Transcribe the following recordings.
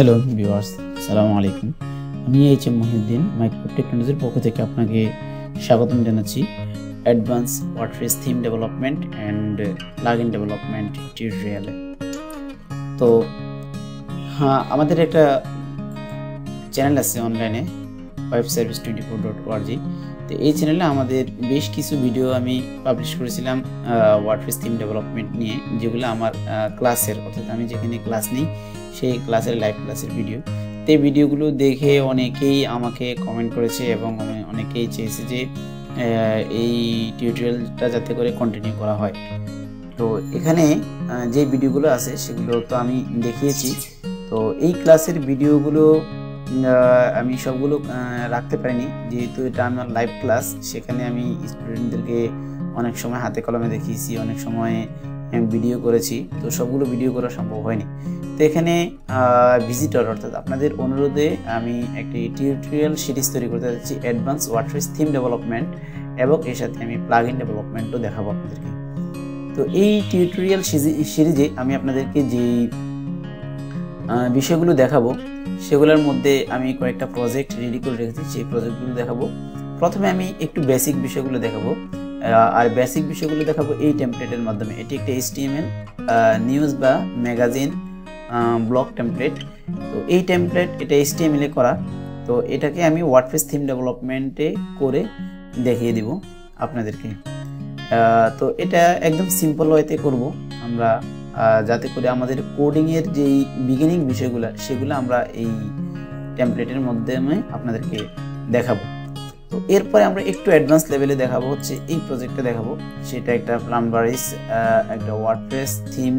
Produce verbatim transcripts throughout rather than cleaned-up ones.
Hello viewers अस्सलामु आलैकुम आमी H M Muhiuddin Microweb Technology पक्ष থেকে আপনাকে স্বাগতম জানাচ্ছি advance WordPress theme development and plugin development টিউটোরিয়ালে। তো হ্যাঁ, আমাদের একটা চ্যানেল আছে অনলাইনে web service twenty four dot org। তো এই চ্যানেলে আমাদের বেশ কিছু ভিডিও আমি পাবলিশ করেছিলাম ওয়ার্ডপ্রেস থিম ডেভেলপমেন্ট নিয়ে, যেগুলো আমার ক্লাসের অর্থাৎ আমি যেখানে ক্লাস নেই সেই ক্লাসের লাইভ ক্লাসের ভিডিও। তো এই ভিডিওগুলো দেখে অনেকেই আমাকে কমেন্ট করেছে এবং অনেকেই চেয়েছে যে এই টিউটোরিয়ালটা যাতে করে কন্টিনিউ করা হয়। তো এখানে যে ভিডিওগুলো আছে সেগুলো তো আমি দেখিয়েছি। তো এই ক্লাসের ভিডিওগুলো আমি সবগুলো রাখতে পারিনি, যেহেতু এটা আমার লাইভ ক্লাস। সেখানে আমি স্টুডেন্টদেরকে অনেক সময় হাতে কলমে দেখিয়েছি, অনেক সময় ভিডিও করেছি, তো সবগুলো ভিডিও করা সম্ভব হয়নি। তো এখানে ভিজিটর অর্থাৎ আপনাদের অনুরোধে আমি একটি টিউটোরিয়াল সিরিজ তৈরি করতে যাচ্ছি অ্যাডভান্স ওয়ার্ডপ্রেস থিম ডেভেলপমেন্ট, এবং এর সাথে আমি প্লাগইন ডেভেলপমেন্টও দেখাবো আপনাদেরকে। তো এই টিউটোরিয়াল সিরিজে আমি আপনাদেরকে যে বিষয়গুলো দেখাবো সেগুলোর মধ্যে আমি কয়েকটা প্রজেক্ট রেডি করে রেখেছি, সেই প্রজেক্টগুলো দেখাবো। প্রথমে আমি একটু বেসিক বিষয়গুলো দেখাবো, আর বেসিক বিষয়গুলো দেখাবো এই টেমপ্লেটের মাধ্যমে। এটি একটা এইচটিএমএল নিউজ বা ম্যাগাজিন ব্লগ টেমপ্লেট। তো এই টেমপ্লেট এটা এইচটিএমএল এ করা, তো এটাকে আমি ওয়ার্ডপ্রেস থিম ডেভেলপমেন্টে করে দেখিয়ে দিব আপনাদেরকে। তো এটা একদম সিম্পল ওয়েতে করব আমরা, যাতে করে আমাদের কোডিংয়ের যেই বিগিনিং বিষয়গুলো সেগুলো আমরা এই টেমপ্লেটের মাধ্যমে আপনাদেরকে দেখাবো। তো এরপরে আমরা একটু অ্যাডভান্স লেভেলে দেখাবো, হচ্ছে এই প্রজেক্টটা দেখাবো, সেটা একটা প্লাম্বারিস একটা ওয়ার্ডপ্রেস থিম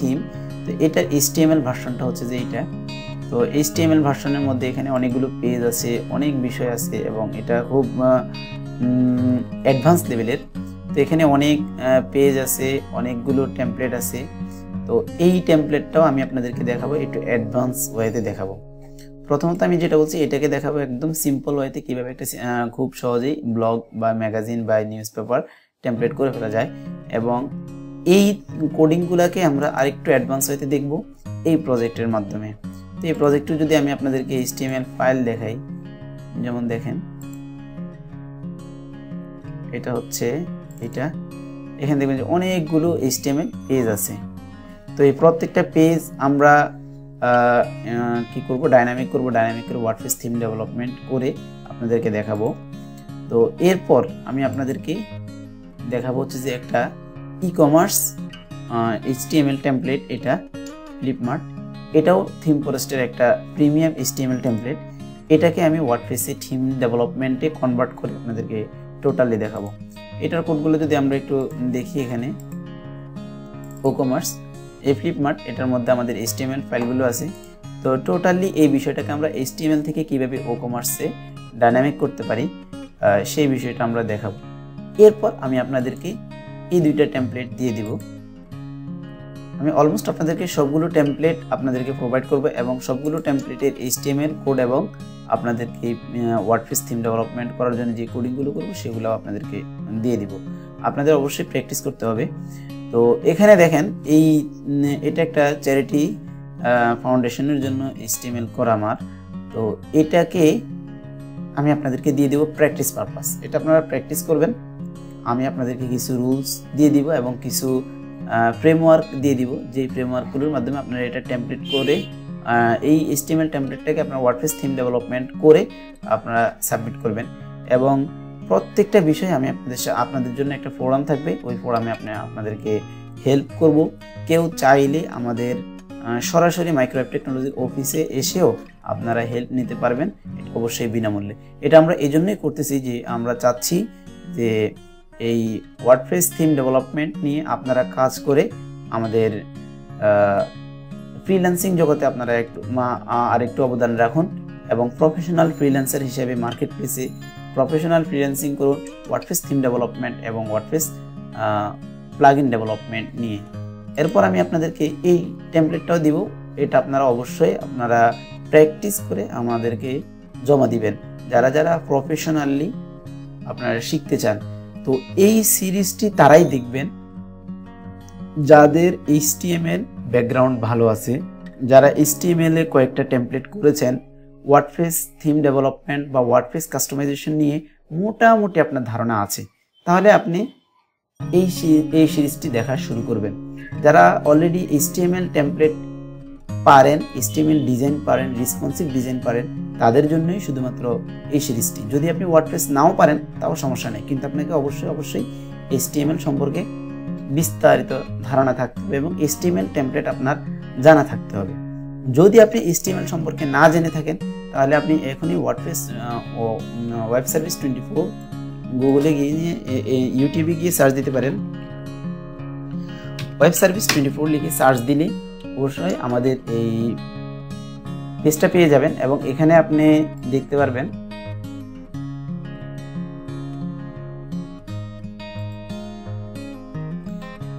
থিম তো এটার এইচটিএমএল ভার্সনটা হচ্ছে যে এইটা। তো এইচটিএমএল ভার্সনের মধ্যে এখানে অনেকগুলো পেজ আছে, অনেক বিষয় আছে, এবং এটা খুব অ্যাডভান্স লেভেলের। তো এখানে অনেক পেজ আছে, অনেকগুলো টেমপ্লেট আছে। তো এই টেমপ্লেটটাও আমি আপনাদেরকে দেখাবো, একটু অ্যাডভান্স ওয়েতে দেখাবো। প্রথমত আমি যেটা বলছি, এটাকে দেখাবো একদম সিম্পল ওয়েতে কীভাবে একটা খুব সহজেই ব্লগ বা ম্যাগাজিন বা নিউজ পেপার টেমপ্লেট করে ফেলা যায়, এবং এই কোডিংগুলোকে আমরা আরেকটু অ্যাডভান্স ওয়েতে দেখব এই প্রজেক্টের মাধ্যমে। তো এই প্রজেক্টটা যদি আমি আপনাদেরকে এইচটিএমএল ফাইল দেখাই, যেমন দেখেন এটা হচ্ছে এটা, এখানে দেখবেন যে অনেকগুলো এইচটিএমএল পেজ আছে। তো এই প্রত্যেকটা পেজ আমরা কি করব, ডাইনামিক করব। ডাইনামিকের ওয়ার্ডপ্রেস থিম ডেভেলপমেন্ট করে আপনাদেরকে দেখাবো। তো এরপর আমি আপনাদেরকে দেখাবো হচ্ছে যে একটা ই কমার্স এইচটিএমএল টেমপ্লেট, এটা ফ্লিপমার্ট। এটাও থিমফরেস্টের একটা প্রিমিয়াম এইচটিএমএল টেমপ্লেট। এটাকে আমি ওয়ার্ডপ্রেসে থিম ডেভেলপমেন্টে কনভার্ট করে আপনাদেরকে টোটালি দেখাবো। এটার কোডগুলো যদি আমরা একটু দেখি, এখানে ই কমার্স এই ফ্লিপমার্ট, এটার মধ্যে আমাদের এইচটিএমএল ফাইলগুলো আছে। তো টোটালি এই বিষয়টাকে আমরা এইচটিএমএল থেকে কীভাবে ই কমার্সে ডাইনামিক করতে পারি সেই বিষয়টা আমরা দেখাবো। এরপর আমি আপনাদেরকে এই দুইটা টেমপ্লেট দিয়ে দিব। আমি অলমোস্ট আপনাদেরকে সবগুলো টেমপ্লেট আপনাদেরকে প্রোভাইড করব, এবং সবগুলো টেমপ্লেটের এইচটিএমএল কোড এবং আপনাদেরকে ওয়ার্ডপ্রেস থিম ডেভেলপমেন্ট করার জন্য যে কোডিংগুলো করব সেগুলো আপনাদেরকে দিয়ে দিব। আপনাদের অবশ্যই প্র্যাকটিস করতে হবে। তো এখানে দেখেন এই এটা একটা চ্যারিটি ফাউন্ডেশনের জন্য এইচটিএমএল করা আমার। তো এটাকে আমি আপনাদেরকে দিয়ে দেব প্র্যাকটিস পারপাস, এটা আপনারা প্র্যাকটিস করবেন। আমি আপনাদেরকে কিছু রুলস দিয়ে দিব এবং কিছু ফ্রেমওয়ার্ক দিয়ে দিব, যেই ফ্রেমওয়ার্কগুলোর মাধ্যমে আপনারা এটা টেমপ্লেট করে এই এইচটিএমএল টেমপ্লেটটাকে আপনারা ওয়ার্ডপ্রেস থিম ডেভেলপমেন্ট করে আপনারা সাবমিট করবেন। এবং প্রত্যেকটা বিষয়ে আমি আপনাদের আপনাদের জন্য একটা ফোরাম থাকবে, ওই ফোরামে আপনি আপনাদেরকে হেল্প করব। কেউ চাইলে আমাদের সরাসরি মাইক্রোওয়েব টেকনোলজি অফিসে এসেও আপনারা হেল্প নিতে পারবেন, এটা অবশ্যই বিনামূল্যে। এটা আমরা এই জন্যই করতেছি যে আমরা চাচ্ছি যে এই ওয়ার্ডপ্রেস থিম ডেভেলপমেন্ট নিয়ে আপনারা কাজ করে আমাদের ফ্রিল্যান্সিং জগতে আপনারা একটু আরেকটু অবদান রাখুন, এবং প্রফেশনাল ফ্রিল্যান্সার হিসেবে মার্কেট প্লেসে প্রফেশনাল ফ্রিল্যান্সিং করুন ওয়ার্ডপ্রেস থিম ডেভেলপমেন্ট এবং ওয়ার্ডপ্রেস প্লাগইন ডেভেলপমেন্ট নিয়ে। এরপর আমি আপনাদেরকে এই টেমপ্লেটটাও দিব, এটা আপনারা অবশ্যই আপনারা প্র্যাকটিস করে আমাদেরকে জমা দিবেন, যারা যারা প্রফেশনালি আপনারা শিখতে চান। তো এই সিরিজটি তারাই দেখবেন যাদের এইচটিএমএল ব্যাকগ্রাউন্ড ভালো আছে, যারা এইচটিএমএল এ কয়েকটা টেমপ্লেট করেছেন, ওয়ার্ডপ্রেস থিম ডেভেলপমেন্ট বা ওয়ার্ডপ্রেস কাস্টমাইজেশন নিয়ে মোটামুটি আপনার ধারণা আছে, তাহলে আপনি এই এই সিরিজটি দেখা শুরু করবেন। যারা অলরেডি এইচটিএমএল টেমপ্লেট পারেন, এইচটিএমএল ডিজাইন পারেন, রেসপন্সিভ ডিজাইন পারেন, তাদের জন্যই শুধুমাত্র এই সিরিজটি। যদি আপনি ওয়ার্ডপ্রেস নাও পারেন তাও সমস্যা নেই, কিন্তু আপনাকে অবশ্যই অবশ্যই এইচটিএমএল সম্পর্কে বিস্তারিত ধারণা থাকতে হবে এবং এইচটিএমএল টেমপ্লেট আপনার জানা থাকতে হবে। যদি আপনি এইচটিএমএল সম্পর্কে না জেনে থাকেন তাহলে আপনি এখনই ওয়ার্ডপ্রেস ও ওয়েব সার্ভিস টোয়েন্টি ফোর গুগলে গিয়ে ইউটিউবে গিয়ে সার্চ দিতে পারেন। ওয়েব সার্ভিস টোয়েন্টি ফোর লিখে সার্চ দিলে অবশ্যই আমাদের এই পেজটা পেয়ে যাবেন এবং এখানে আপনি দেখতে পারবেন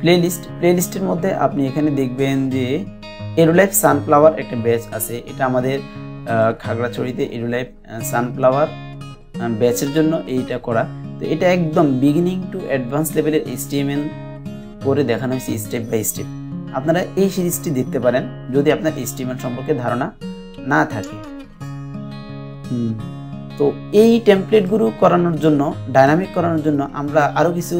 প্লেলিস্ট। প্লেলিস্টের মধ্যে আপনি এখানে দেখবেন যে এরোলাইফ সানফ্লাওয়ার একটা ব্যাচ আছে, এটা আমাদের খাগড়াছড়িতে এরোলাইফ সানফ্লাওয়ার ব্যাচের জন্য এইটা করা। তো এটা একদম বিগিনিং টু অ্যাডভান্স লেভেলের এইচটিএমএল করে দেখানো হয়েছে স্টেপ বাই স্টেপ। আপনারা এই সিরিজটি দেখতে পারেন যদি আপনার এইচটিএমএল সম্পর্কে ধারণা না থাকে। তো এই টেমপ্লেটগুলো করানোর জন্য, ডাইনামিক করানোর জন্য আমরা আরও কিছু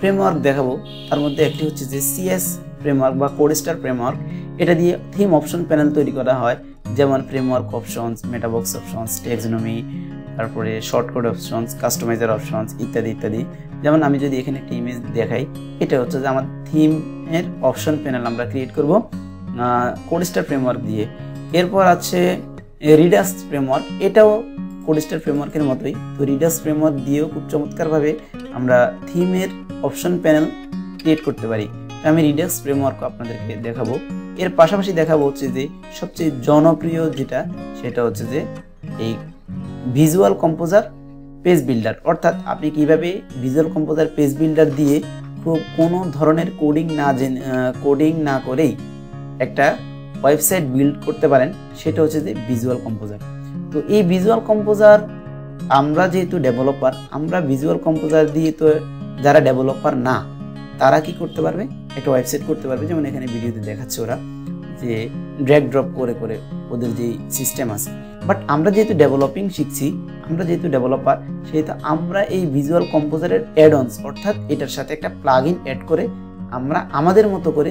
ফ্রেমওয়ার্ক দেখাবো। তার মধ্যে একটি হচ্ছে যে সিএস ফ্রেমওয়ার্ক বা কোডস্টার ফ্রেমওয়ার্ক, এটা দিয়ে থিম অপশন প্যানেল তৈরি করা হয়, যেমন framework options, metabox options, taxonomy, তারপরে শর্টকট অপশনস, কাস্টমাইজার অপশনস ইত্যাদি ইত্যাদি। যেমন আমি যদি এখানে একটা ইমেজ দেখাই, এটা হচ্ছে যে আমার থিমের অপশন প্যানেল আমরা ক্রিয়েট করব কোডস্টার ফ্রেমওয়ার্ক দিয়ে। এরপর আছে রিডাক্স ফ্রেমওয়ার্ক, এটাও কোডস্টার ফ্রেমওয়ার্কের মতোই। তো রিডাক্স ফ্রেমওয়ার্ক দিয়েও খুব চমৎকারভাবে আমরা থিমের অপশন প্যানেল ক্রিয়েট করতে পারি। আমি রিডাক্স ফ্রেমওয়ার্ক আপনাদেরকে দেখাবো। এর পাশাপাশি দেখাবো হচ্ছে যে সবচেয়ে জনপ্রিয় যেটা, সেটা হচ্ছে যে এই ভিজুয়াল কম্পোজার পেজ বিল্ডার, অর্থাৎ আপনি কিভাবে ভিজুয়াল কম্পোজার পেজ বিল্ডার দিয়ে খুব কোনো ধরনের কোডিং না জেনে কোডিং না করেই একটা ওয়েবসাইট বিল্ড করতে পারেন, সেটা হচ্ছে যে ভিজুয়াল কম্পোজার। তো এই ভিজুয়াল কম্পোজার আমরা যেহেতু ডেভেলপার, আমরা ভিজুয়াল কম্পোজার দিয়ে, তো যারা ডেভেলপার না তারা কি করতে পারবে, একটা ওয়েবসাইট করতে পারবে। যেমন এখানে ভিডিওতে দেখাচ্ছে ওরা যে ড্র্যাগ ড্রপ করে করে ওদের যে সিস্টেম আছে, বাট আমরা যেহেতু ডেভেলপিং শিখছি, আমরা যেহেতু ডেভেলপার, সেহেতু আমরা এই ভিজুয়াল কম্পোজারের অ্যাডঅনস অর্থাৎ এটার সাথে একটা প্লাগইন অ্যাড করে আমরা আমাদের মতো করে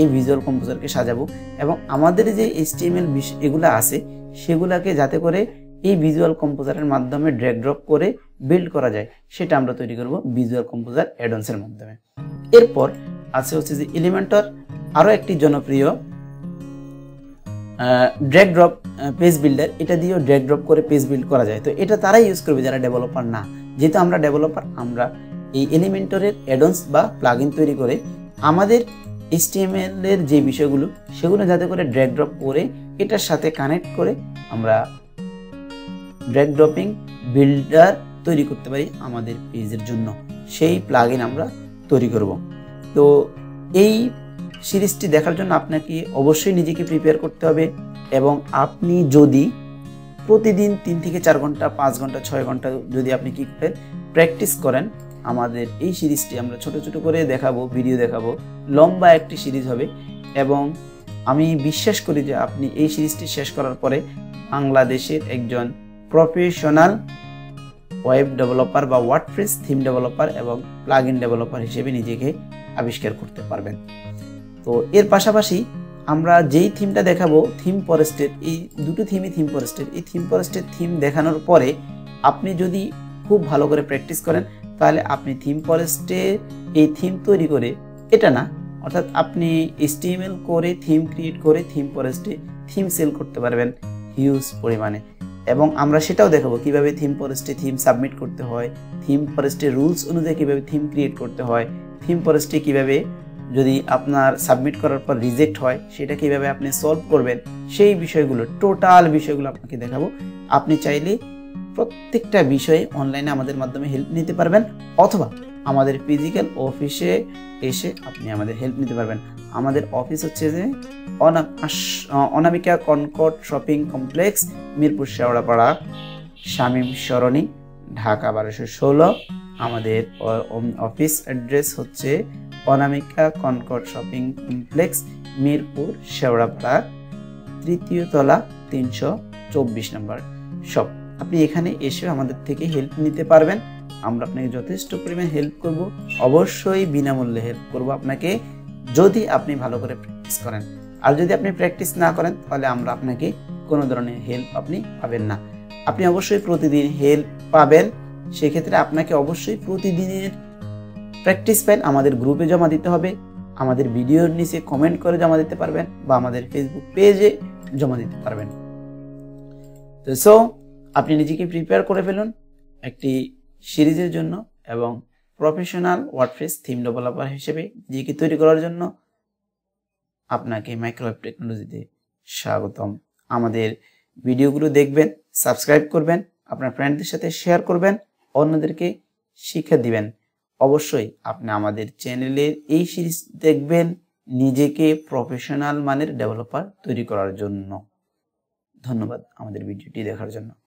এই ভিজুয়াল কম্পোজারকে সাজাবো এবং আমাদের যে এইচটিএমএল এগুলো আছে সেগুলোকে যাতে করে এই ভিজুয়াল কম্পোজারের মাধ্যমে ড্র্যাগ ড্রপ করে বিল্ড করা যায়, সেটা আমরা তৈরি করব ভিজুয়াল কম্পোজার অ্যাডঅনসের মাধ্যমে। এরপর আছে হচ্ছে যে এলিমেন্টর, আরও একটি জনপ্রিয় ড্র্যাগ ড্রপ পেজ বিল্ডার, এটা দিয়েও ড্র্যাগ ড্রপ করে পেজ বিল্ড করা যায়। তো এটা তারাই ইউজ করবে যারা ডেভেলপার না। যেহেতু আমরা ডেভেলপার, আমরা এই এলিমেন্টরের অ্যাডন্স বা প্লাগইন তৈরি করে আমাদের এইচটিএমএল এর যে বিষয়গুলো সেগুলো যাতে করে ড্র্যাগ ড্রপ করে এটার সাথে কানেক্ট করে আমরা ড্র্যাগ ড্রপিং বিল্ডার তৈরি করতে পারি আমাদের পেজের জন্য, সেই প্লাগইন আমরা তৈরি করব। তো এই সিরিজটি দেখার জন্য আপনাকে অবশ্যই নিজেকে প্রিপেয়ার করতে হবে এবং আপনি যদি প্রতিদিন তিন থেকে চার ঘন্টা, পাঁচ ঘন্টা, ছয় ঘন্টা যদি আপনি কি করেন প্র্যাকটিস করেন, আমাদের এই সিরিজটি আমরা ছোট ছোট করে দেখাবো, ভিডিও দেখাবো, লম্বা একটি সিরিজ হবে এবং আমি বিশ্বাস করি যে আপনি এই সিরিজটি শেষ করার পরে বাংলাদেশের একজন প্রফেশনাল ওয়েব ডেভেলপার বা ওয়ার্ডপ্রেস থিম ডেভেলপার এবং প্লাগইন ডেভেলপার হিসেবে নিজেকে আবিষ্কার করতে পারবেন। তো এর পাশাপাশি আমরা যেই থিমটা দেখাবো থিমফরেস্টের, এই দুটো থিমই থিমফরেস্টের। এই থিমফরেস্টের থিম দেখানোর পরে আপনি যদি খুব ভালো করে প্র্যাকটিস করেন তাহলে আপনি থিমফরেস্টের এই থিম তৈরি করে, এটা না, অর্থাৎ আপনি এইচটিএমএল করে থিম ক্রিয়েট করে থিমফরেস্টে থিম সেল করতে পারবেন হিউজ পরিমাণে। এবং আমরা সেটাও দেখাবো কীভাবে থিমফরেস্টে থিম সাবমিট করতে হয়, থিমফরেস্টের রুলস অনুযায়ী কীভাবে থিম ক্রিয়েট করতে হয়, থিমফরেস্টে কীভাবে যদি আপনার সাবমিট করার পর রিজেক্ট হয় সেটা কীভাবে আপনি সলভ করবেন, সেই বিষয়গুলো, টোটাল বিষয়গুলো আপনাকে দেখাবো। আপনি চাইলে প্রত্যেকটা বিষয়ে অনলাইনে আমাদের মাধ্যমে হেল্প নিতে পারবেন অথবা আমাদের ফিজিক্যাল অফিসে এসে আপনি আমাদের হেল্প নিতে পারবেন। আমাদের অফিস হচ্ছে যে Anamika Concord shopping complex, Mirpur Shewrapara, Shamim Sarani, Dhaka বারোশো ষোলো। আমাদের অফিস অ্যাড্রেস হচ্ছে Anamika Concord shopping complex, Mirpur Shewrapara, तृतीय तला तीन सौ चौबीस नम्बर शॉप আপনি এখানে এসে আমাদের থেকে হেল্প নিতে পারবেন। আমরা আপনাকে যথেষ্ট পরিমাণ হেল্প করব, অবশ্যই বিনামূল্যে হেল্প করব আপনাকে যদি আপনি ভালো করে প্র্যাকটিস করেন। আর যদি আপনি প্র্যাকটিস না করেন তাহলে আমরা আপনাকে কোনো ধরনের হেল্প আপনি পাবেন না। আপনি অবশ্যই প্রতিদিন হেল্প পাবেন, সেক্ষেত্রে আপনাকে অবশ্যই প্রতিদিনের প্র্যাকটিস ফাইল আমাদের গ্রুপে জমা দিতে হবে, আমাদের ভিডিওর নিচে কমেন্ট করে জমা দিতে পারবেন বা আমাদের ফেসবুক পেজে জমা দিতে পারবেন। তো সো আপনি নিজেকে প্রিপেয়ার করে ফেলুন একটি সিরিজের জন্য এবং প্রফেশনাল ওয়ার্ডপ্রেস থিম ডেভেলপার হিসেবে নিজেকে তৈরি করার জন্য আপনাকে মাইক্রোওয়েব টেকনোলজিতে স্বাগতম। আমাদের ভিডিওগুলো দেখবেন, সাবস্ক্রাইব করবেন, আপনার ফ্রেন্ডদের সাথে শেয়ার করবেন, অন্যদেরকে শিক্ষা দিবেন। অবশ্যই আপনি আমাদের চ্যানেলের এই সিরিজ দেখবেন নিজেকে প্রফেশনাল মানের ডেভেলপার তৈরি করার জন্য। ধন্যবাদ আমাদের ভিডিওটি দেখার জন্য।